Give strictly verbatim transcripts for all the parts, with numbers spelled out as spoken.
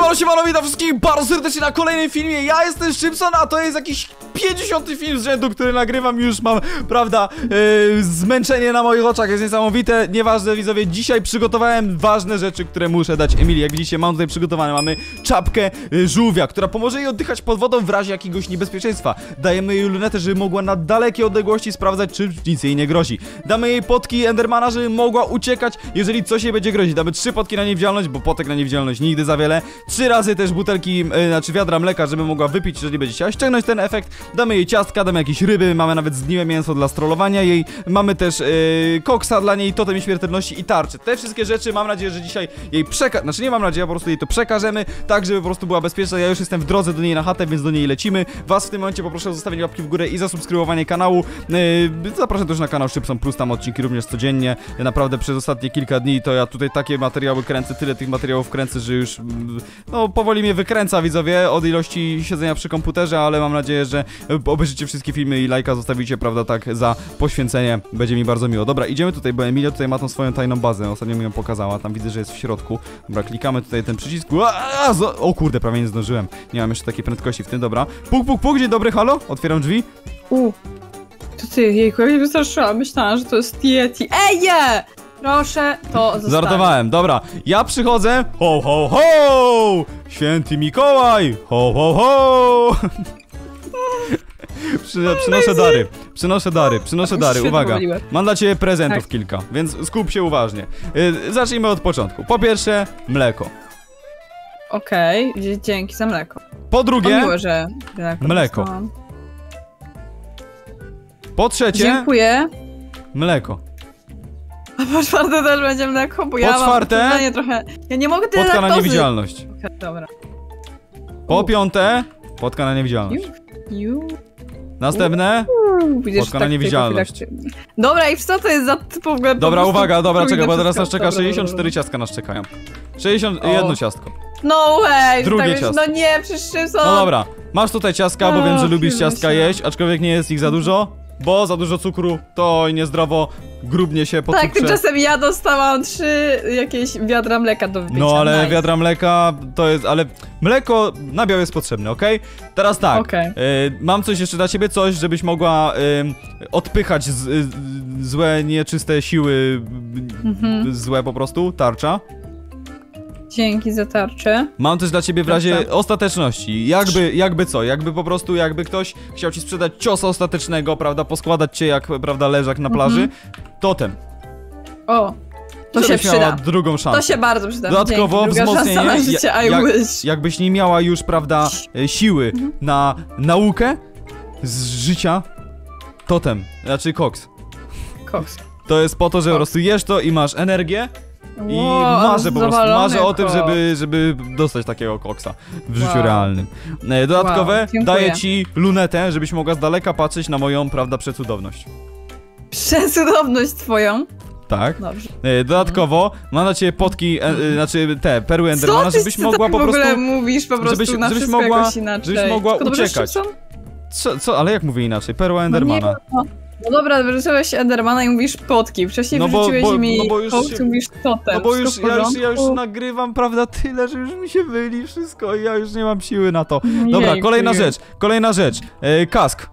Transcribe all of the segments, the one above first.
Siemano, siemano, witam wszystkich bardzo serdecznie na kolejnym filmie. Ja jestem Szczypson, a to jest jakiś pięćdziesiąty film z rzędu, który nagrywam. Już mam, prawda, yy, zmęczenie na moich oczach, jest niesamowite. Nieważne, widzowie, dzisiaj przygotowałem ważne rzeczy, które muszę dać Emilii. Jak widzicie, mam tutaj przygotowane, mamy czapkę yy, żółwia, która pomoże jej oddychać pod wodą w razie jakiegoś niebezpieczeństwa. Dajemy jej lunetę, żeby mogła na dalekie odległości sprawdzać, czy nic jej nie grozi. Damy jej potki Endermana, żeby mogła uciekać, jeżeli coś jej będzie grozić. Damy trzy potki na niewidzialność, bo potek na niewidzialność nigdy za wiele. Trzy razy też butelki, yy, znaczy wiadra mleka, żeby mogła wypić, jeżeli będzie chciała ściągnąć ten efekt. Damy jej ciastka, damy jakieś ryby, mamy nawet zgniłe mięso dla strollowania jej, mamy też yy, koksa dla niej, totem śmiertelności i tarczy. Te wszystkie rzeczy, mam nadzieję, że dzisiaj jej przekażemy, znaczy nie mam nadzieję, po prostu jej to przekażemy, tak żeby po prostu była bezpieczna. Ja już jestem w drodze do niej na chatę, więc do niej lecimy. Was w tym momencie poproszę o zostawienie łapki w górę i zasubskrybowanie kanału. Yy, zapraszam też na kanał Szczypson Plus, tam odcinki również codziennie. Naprawdę przez ostatnie kilka dni to ja tutaj takie materiały kręcę, tyle tych materiałów kręcę, że już no powoli mnie wykręca, widzowie, od ilości siedzenia przy komputerze, ale mam nadzieję, że obejrzycie wszystkie filmy i lajka zostawicie, prawda, tak, za poświęcenie. Będzie mi bardzo miło. Dobra, idziemy tutaj, bo Emilia tutaj ma tą swoją tajną bazę. Ostatnio mi ją pokazała. Tam widzę, że jest w środku. Dobra, klikamy tutaj ten przycisk. Aaaa, o kurde, prawie nie zdążyłem. Nie mam jeszcze takiej prędkości w tym, dobra. Puk, puk, puk, dzień dobry, halo? Otwieram drzwi. U, to ty, jejku, ja mnie wystraszyłam. Myślałam, że to jest Yeti. Ej, je! Proszę to zostawić. Żartowałem, dobra. Ja przychodzę. Ho, ho, ho! Święty Mikołaj! Ho, ho, ho! Przy, przynoszę dary, przynoszę dary, przynoszę dary, uwaga. Mam dla ciebie prezentów tak. kilka, więc skup się uważnie. Yy, zacznijmy od początku. Po pierwsze, mleko. Okej, okay, dzięki za mleko. Po drugie, miło, że mleko. mleko. Po trzecie, dziękuję. Mleko. A po czwarte też będzie mleko, bo po ja czwarte, mam trochę... Ja nie mogę tyle laktozy. Potka na niewidzialność. Okay, dobra. Po U. piąte, potka na niewidzialność. You, you. Następne. Potka na niewidzialność. Dobra, i co to jest za typ w ogóle? Dobra, uwaga, dobra, czekaj, bo teraz nas czeka sześćdziesiąt cztery ciastka, nas czekają. sześćdziesiąt jeden ciastko. No way! Drugie ciastko. No nie, przecież czym są. No dobra, masz tutaj ciastka, bo wiem, że lubisz ciastka jeść, aczkolwiek nie jest ich za dużo, bo za dużo cukru to niezdrowo, grubnie się po cukrze. Tak, tymczasem ja dostałam trzy jakieś wiadra mleka do wypicia. No ale nice. Wiadra mleka to jest, ale mleko nabiał jest potrzebne, okej? Okay? Teraz tak, okay. y, mam coś jeszcze dla ciebie, coś, żebyś mogła y, odpychać z, y, złe, nieczyste siły, mm-hmm. złe po prostu, tarcza. Dzięki za tarczę. Mam też dla ciebie w razie ostateczności. Jakby, jakby co, jakby po prostu, jakby ktoś chciał ci sprzedać ciosa ostatecznego, prawda, poskładać cię jak, prawda, leżak na plaży, mhm. totem. O, to się przyda. Drugą szansę. To się bardzo przyda. Dodatkowo wzmocnienie, życie, jak, jakbyś nie miała już, prawda, siły mhm. na naukę z życia, totem, znaczy koks. Koks. To jest po to, że koks. Po prostu jesz to i masz energię. I wow, marzę po prostu, marzę o tym, żeby, żeby dostać takiego koksa w życiu wow. realnym. Dodatkowe, wow, daję ci lunetę, żebyś mogła z daleka patrzeć na moją, prawda, przecudowność. Przecudowność twoją? Tak. Dobrze. Dodatkowo, mhm. mam na ciebie potki, e, znaczy te, perły Endermana, żebyś mogła po prostu... Co ty w ogóle mówisz po prostu żebyś, na żebyś mogła, jakoś inaczej? Żebyś mogła tylko uciekać. Co, co, ale jak mówię inaczej? Perła Endermana. No nie, no. No dobra, wyrzuciłeś Endermana i mówisz potki. Wcześniej no bo, wyrzuciłeś bo, mi no bo już kołki, się... mówisz totem. No bo już ja, już ja już nagrywam, prawda, tyle, że już mi się myli wszystko i ja już nie mam siły na to. Dobra, jej, kolejna jej. rzecz, kolejna rzecz. E, kask.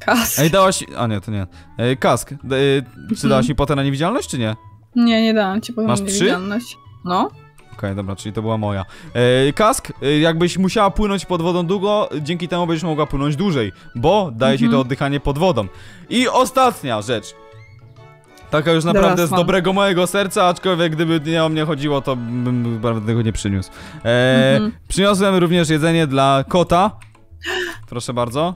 Kask. Ej, dałaś... A nie, to nie. E, kask. E, czy mhm. dałaś mi potę na niewidzialność, czy nie? Nie, nie dałam ci potę na niewidzialność. Masz trzy? No. Okej, okay, dobra, czyli to była moja. E, kask, e, jakbyś musiała płynąć pod wodą długo, dzięki temu będziesz mogła płynąć dłużej, bo daje mm -hmm. ci to oddychanie pod wodą. I ostatnia rzecz. Taka już naprawdę Teraz z mam. dobrego mojego serca, aczkolwiek gdyby nie o mnie chodziło, to bym tego nie przyniósł. E, mm -hmm. Przyniosłem również jedzenie dla kota. Proszę bardzo.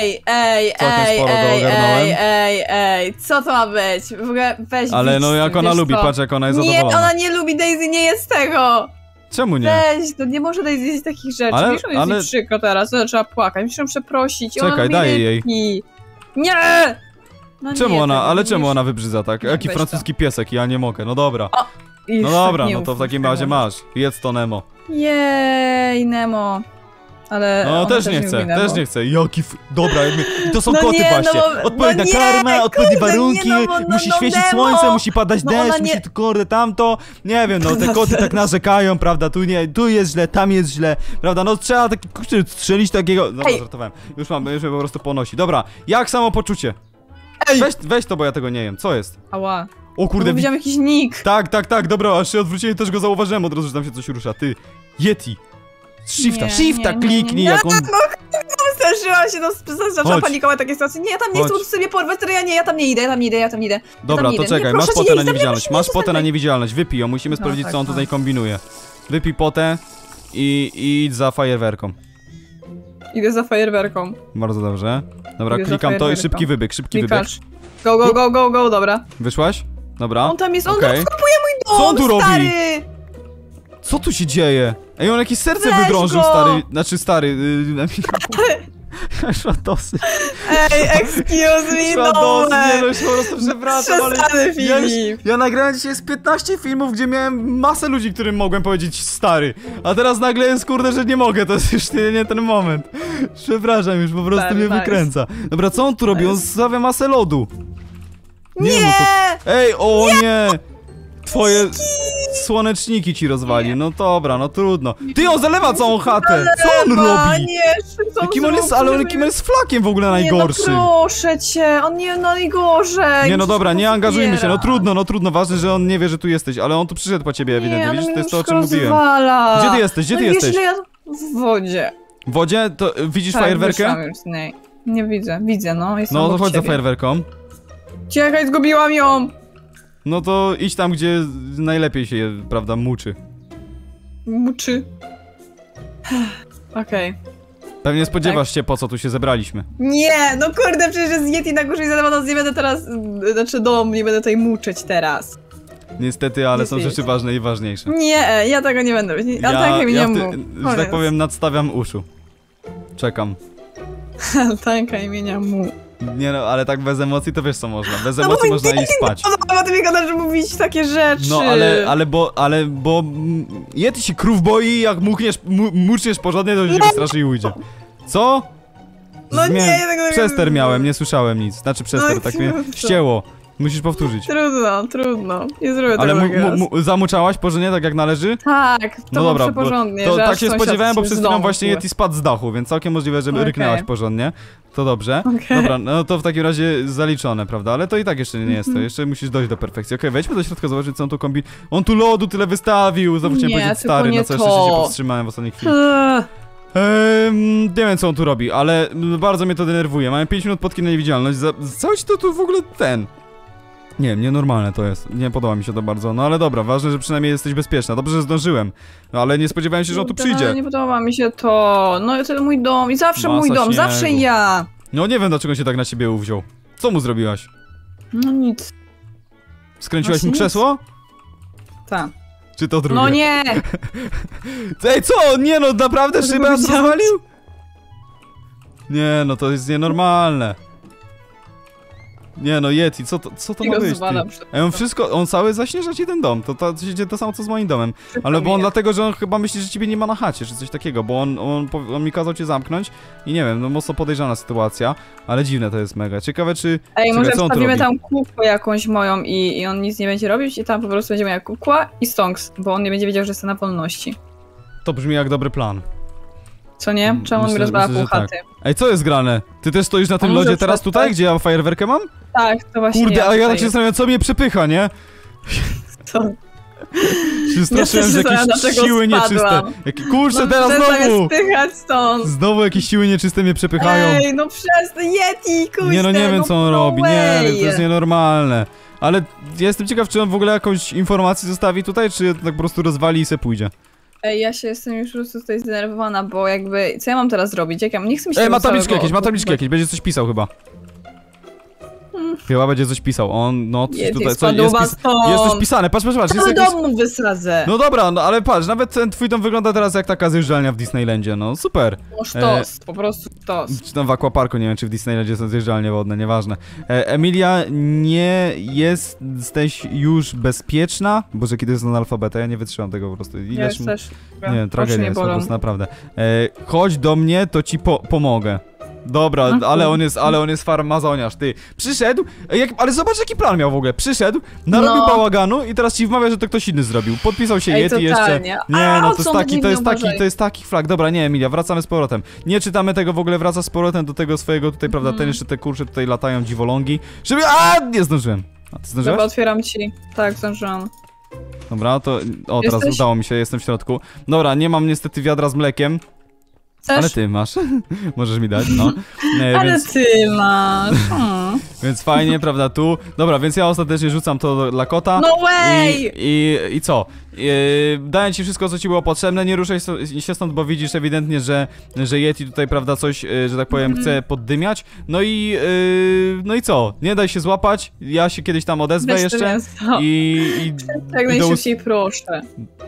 Ej, ej, Całkiem ej, sporo ej, ej, ej, ej, co to ma być? W ogóle weź Ale no jak ona lubi, to. patrz jak ona jest zadowolona. Nie, ona nie lubi Daisy, nie jest tego. Czemu nie? Weź, to nie może Daisy jeść takich rzeczy. Ale, Miszą ale... jest szyko teraz, to trzeba płakać, muszę przeprosić. Czekaj, ona daj jej. Nie! No czemu nie, ona, ale czemu ona wybrzydza tak? Jaki francuski to. piesek, ja nie mogę, no dobra. O, no dobra, tak no to w takim razie masz, jedz to Nemo. Jej, Nemo. ale... No też, też nie chcę, uginęło. też nie chcę. Jaki f... Dobra, my... to są no koty nie, właśnie. No, odpowiednia no karma, nie, odpowiednie kurde, warunki, nie, no, no, musi no, świecić no, słońce, no, musi padać no, deszcz, musi nie... kurde tamto. Nie wiem, no te koty tak narzekają, prawda, tu nie, tu jest źle, tam jest źle, prawda, no trzeba taki, strzelić takiego... Dobra, żartowałem, już mam, już mnie po prostu ponosi. Dobra, jak samopoczucie? Weź, weź to, bo ja tego nie wiem, co jest? Ała. O kurde, no, widziałem jakiś nick. Tak, tak, tak, dobra, aż się odwróciłem, też go zauważyłem od razu, że tam się coś rusza. Ty, Yeti. Shifta, nie, shifta, nie, kliknij, nie, jak on... No, no, straszyła się, no, zaczęła panikować takie sytuacje. Nie, ja tam nie chcę, sobie porwać, ja nie, ja tam nie idę, ja tam nie idę, ja tam nie idę. Dobra, to czekaj, masz potę na niewidzialność, masz potę na niewidzialność, wypij ją, musimy sprawdzić, co on tutaj kombinuje. Wypij potę i idź za fajerwerką. Idę za fajerwerką. Bardzo dobrze. Dobra, klikam to i szybki wybieg, szybki wybieg. Go, go, go, go, go, dobra. Wyszłaś? Dobra. On tam jest, on kupuje mój dom, co on tu stary! Robi? Co tu się dzieje? Ej, on jakieś serce Weź wydrążył, go. stary. Znaczy, stary. Yy, Szatosy. Ej, excuse me, Szatosy, nie, no już po prostu przewracam, ale... Ja, już, ja nagrałem dzisiaj z piętnaście filmów, gdzie miałem masę ludzi, którym mogłem powiedzieć stary. A teraz nagle jest, kurde, że nie mogę, to jest już nie, nie ten moment. Przepraszam, już po prostu Very mnie nice. wykręca. Dobra, co on tu robi? On zostawia masę lodu. Nie! nie. No to... Ej, o nie! nie. Twoje... Słoneczniki ci rozwali, nie. no dobra, no trudno. Ty, on zalewa całą chatę! Co on robi? Jakim on jest, ale jakim on jest flakiem w ogóle najgorszym? No proszę cię, on nie, no najgorzej. Nie, no dobra, nie angażujmy się, no trudno, no trudno, ważne, że on nie wie, że tu jesteś, ale on tu przyszedł po ciebie ewidentnie, widzisz, to jest to, o czym mówiłem. Gdzie ty jesteś, gdzie ty jesteś? W wodzie. W wodzie? To widzisz fajerwerkę? Nie, nie widzę, widzę, no. No to chodź za fajerwerką. Ciekaj, zgubiłam ją! No to idź tam, gdzie najlepiej się je, prawda, muczy. Muczy. Okej. Okay. Pewnie spodziewasz tak. się, po co tu się zebraliśmy. Nie, no kurde, przecież jest Yeti na górze i zadawano, nie będę teraz, znaczy dom, nie będę tutaj muczyć teraz. Niestety, ale Niestety. są rzeczy ważne i ważniejsze. Nie, ja tego nie będę robić. Ja, ja, ja nie ty, że tak powiem, nadstawiam uszu. Czekam. Altanka imienia mu. Nie no, ale tak bez emocji to wiesz co można, bez no emocji można iść spać. No bo ty mi gadasz, że mówić takie rzeczy. No ale, ale bo, ale bo... Yeti się krów boi, jak muchniesz, muczniesz porządnie, to się no. wystraszy i ujdzie. Co? No Zmię... nie, ja tego nie Przester miałem, nie słyszałem nic, znaczy przester, no, tak mnie ścięło. Musisz powtórzyć. Trudno, trudno. Nie zrobię tego. Ale zamuczałaś porządnie, tak jak należy? Tak, to no dobra, porządnie. To, tak się spodziewałem, bo przez chwilę właśnie Yeti spadł z dachu, więc całkiem możliwe, że okay. ryknęłaś porządnie. To dobrze. Okay. Dobra, no to w takim razie zaliczone, prawda? Ale to i tak jeszcze nie jest to. Jeszcze musisz dojść do perfekcji. Okej, okay, wejdźmy do środka, zobaczyć co on tu kombi... On tu lodu tyle wystawił! Znowu chciałem powiedzieć stary, na co jeszcze się powstrzymałem w ostatniej chwili. Ehm, nie wiem co on tu robi, ale bardzo mnie to denerwuje. Mamy pięć minut podki na niewidzialność. Cały to tu w ogóle ten... Nie wiem, nienormalne to jest. Nie podoba mi się to bardzo. No ale dobra, ważne, że przynajmniej jesteś bezpieczna. Dobrze, że zdążyłem. Ale nie spodziewałem się, że on tu przyjdzie. Nie podoba mi się to. No to mój dom i zawsze Masa mój dom, śniegu. zawsze ja. No nie wiem, dlaczego się tak na ciebie uwziął. Co mu zrobiłaś? No nic. Skręciłaś Właśnie mu krzesło? Tak. Czy to drugie? No nie! Ej, co? Nie no, naprawdę szybę rozwalił? Nie no, to jest nienormalne. Nie no, Yeti, co to, co to ma być? Ej, on wszystko, on cały zaśnieża ci ten dom, to, to, to się dzieje to samo co z moim domem. Ale bo on dlatego, że on chyba myśli, że ciebie nie ma na chacie, czy coś takiego, bo on, on, on mi kazał cię zamknąć i nie wiem, no mocno podejrzana sytuacja, ale dziwne to jest mega. Ciekawe czy... Ej, może wstawimy tam kukłę jakąś moją i, i on nic nie będzie robić i tam po prostu będziemy jak kukła i stonks, bo on nie będzie wiedział, że jest na wolności. To brzmi jak dobry plan. Co nie? Czemu on mi rozwala pół chaty? Tak. Ej, co jest grane? Ty też stoisz na tym lodzie teraz tutaj, tak? Gdzie ja fajerwerkę mam? Tak, to właśnie Kurde, a ja tak się zastanawiam, co mnie przepycha, nie? Co? Się straszyłem, ja że jakieś siły spadłam. nieczyste. Jakie... Kurczę, no, teraz znowu! Stąd. Znowu jakieś siły nieczyste mnie przepychają. Ej, no przez to Yeti, kurczę, Nie no, nie wiem co on no robi, way. nie wiem, to jest nienormalne. Ale jestem ciekaw, czy on w ogóle jakąś informację zostawi tutaj, czy tak po prostu rozwali i se pójdzie. Ej, ja się jestem już po prostu tutaj zdenerwowana, bo jakby... Co ja mam teraz robić? Jak ja... Nie chcę mi się... Ej, ma tabliczki jakieś, ma tabliczki jakieś, będzie coś pisał chyba. Hmm. Chyba będzie coś pisał, on, no, jest, tutaj, co, jest, pis jest coś pisane, patrz, patrz, patrz, jest jakieś... domu wysadzę. No dobra, no ale patrz, nawet ten twój dom wygląda teraz jak taka zjeżdżalnia w Disneylandzie, no super. No sztos, e... po prostu sztos. Czy tam w Aquaparku, nie wiem, czy w Disneylandzie są zjeżdżalnie wodne, nieważne. E, Emilia, nie jest, jesteś już bezpieczna? Boże, kiedy jest analfabeta, ja nie wytrzymam tego po prostu. Ileś... Ja też, nie wiem, tragedia jest po prostu, naprawdę. E, chodź do mnie, to ci po pomogę. Dobra, ale on jest, ale on jest farmazoniarz, ty. Przyszedł, jak, ale zobacz jaki plan miał w ogóle. Przyszedł, narobił no. bałaganu i teraz ci wmawia, że to ktoś inny zrobił. Podpisał się Yeti jeszcze. Nie, a, no to jest taki, to jest taki, to jest taki flag. Dobra, nie, Emilia, wracamy z powrotem. Nie czytamy tego w ogóle, wraca z powrotem do tego swojego tutaj, prawda, hmm. ten jeszcze te kurcze tutaj latają, dziwolągi. Żeby, a, nie zdążyłem. A ty zdążyłeś? Dobra, otwieram ci. Tak, zdążyłam. Dobra, to, o, teraz Jesteś? udało mi się, jestem w środku. Dobra, nie mam niestety wiadra z mlekiem. Chcesz? Ale ty masz, możesz mi dać, no. E, Ale więc... ty masz. Hmm. Więc fajnie, prawda, tu. Dobra, więc ja ostatecznie rzucam to dla kota. No way! I, i, i co? I, daję ci wszystko, co ci było potrzebne, nie ruszaj się stąd, bo widzisz ewidentnie, że, że Yeti tutaj, prawda, coś, że tak powiem, mm. chce poddymiać. No i, yy, no i co? Nie daj się złapać, ja się kiedyś tam odezwę Bez jeszcze. I, i jak najszybciej do... proszę.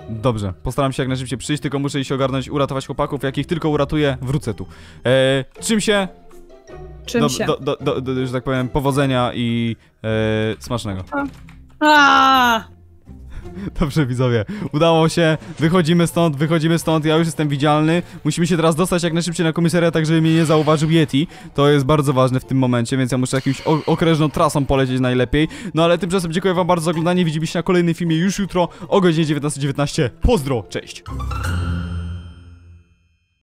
Dobrze, postaram się jak najszybciej przyjść, tylko muszę się ogarnąć, uratować chłopaków, jakich tylko uratuję, wrócę tu. E, czym się? Czym do, się? Do, do, do, do, że tak powiem, powodzenia i e, smacznego. A. A. Dobrze, widzowie, udało się, wychodzimy stąd, wychodzimy stąd, ja już jestem widzialny. Musimy się teraz dostać jak najszybciej na komisariat, tak żeby mnie nie zauważył Yeti. To jest bardzo ważne w tym momencie, więc ja muszę jakimś okrężną trasą polecieć najlepiej. No ale tymczasem dziękuję wam bardzo za oglądanie, widzimy się na kolejnym filmie już jutro o godzinie dziewiętnastej dziewiętnaście. Pozdro, cześć!